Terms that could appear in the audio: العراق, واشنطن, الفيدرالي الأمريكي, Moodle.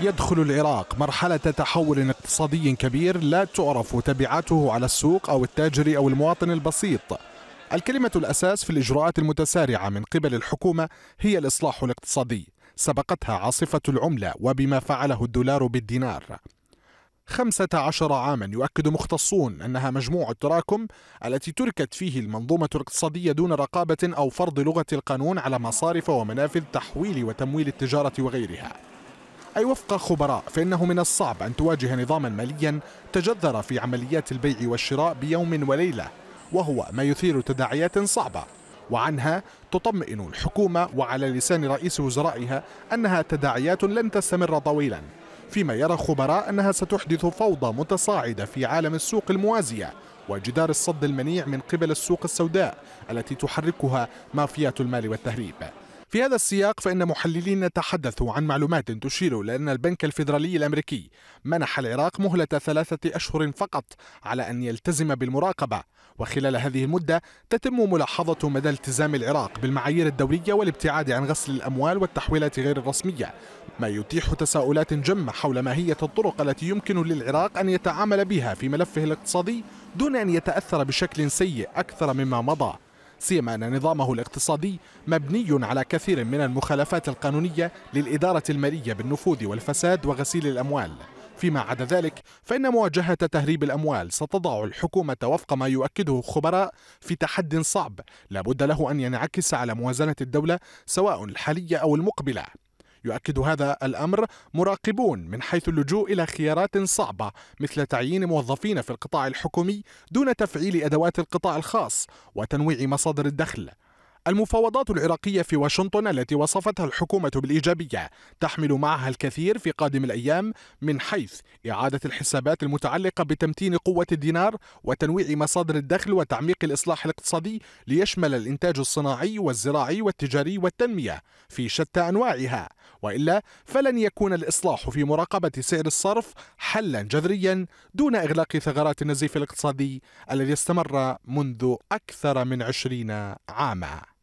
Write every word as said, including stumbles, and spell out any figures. يدخل العراق مرحلة تحول اقتصادي كبير لا تعرف تبعاته على السوق أو التاجر أو المواطن البسيط. الكلمة الأساس في الإجراءات المتسارعة من قبل الحكومة هي الإصلاح الاقتصادي، سبقتها عاصفة العملة وبما فعله الدولار بالدينار. خمسة عشر عاما يؤكد مختصون أنها مجموع التراكم التي تركت فيه المنظومة الاقتصادية دون رقابة أو فرض لغة القانون على مصارف ومنافذ تحويل وتمويل التجارة وغيرها. أي وفق خبراء فإنه من الصعب أن تواجه نظاما ماليا تجذر في عمليات البيع والشراء بيوم وليلة، وهو ما يثير تداعيات صعبة، وعنها تطمئن الحكومة وعلى لسان رئيس وزرائها أنها تداعيات لن تستمر طويلا، فيما يرى خبراء أنها ستحدث فوضى متصاعدة في عالم السوق الموازية وجدار الصد المنيع من قبل السوق السوداء التي تحركها مافيات المال والتهريب. في هذا السياق فإن محللين تحدثوا عن معلومات تشير إلى أن البنك الفيدرالي الأمريكي منح العراق مهلة ثلاثة أشهر فقط على أن يلتزم بالمراقبة، وخلال هذه المدة تتم ملاحظة مدى التزام العراق بالمعايير الدولية والابتعاد عن غسل الأموال والتحويلات غير الرسمية، ما يتيح تساؤلات جمة حول ماهية الطرق التي يمكن للعراق أن يتعامل بها في ملفه الاقتصادي دون أن يتأثر بشكل سيء أكثر مما مضى، سيما أن نظامه الاقتصادي مبني على كثير من المخالفات القانونية للإدارة المالية بالنفوذ والفساد وغسيل الأموال. فيما عدا ذلك فإن مواجهة تهريب الأموال ستضع الحكومة وفق ما يؤكده خبراء في تحد صعب لابد له أن ينعكس على موازنة الدولة سواء الحالية أو المقبلة. يؤكد هذا الأمر مراقبون من حيث اللجوء إلى خيارات صعبة مثل تعيين موظفين في القطاع الحكومي دون تفعيل أدوات القطاع الخاص وتنويع مصادر الدخل. المفاوضات العراقية في واشنطن التي وصفتها الحكومة بالإيجابية تحمل معها الكثير في قادم الأيام من حيث إعادة الحسابات المتعلقة بتمتين قوة الدينار وتنويع مصادر الدخل وتعميق الإصلاح الاقتصادي ليشمل الإنتاج الصناعي والزراعي والتجاري والتنمية في شتى أنواعها، وإلا فلن يكون الإصلاح في مراقبة سعر الصرف حلا جذريا دون إغلاق ثغرات النزيف الاقتصادي الذي استمر منذ أكثر من عشرين عاما.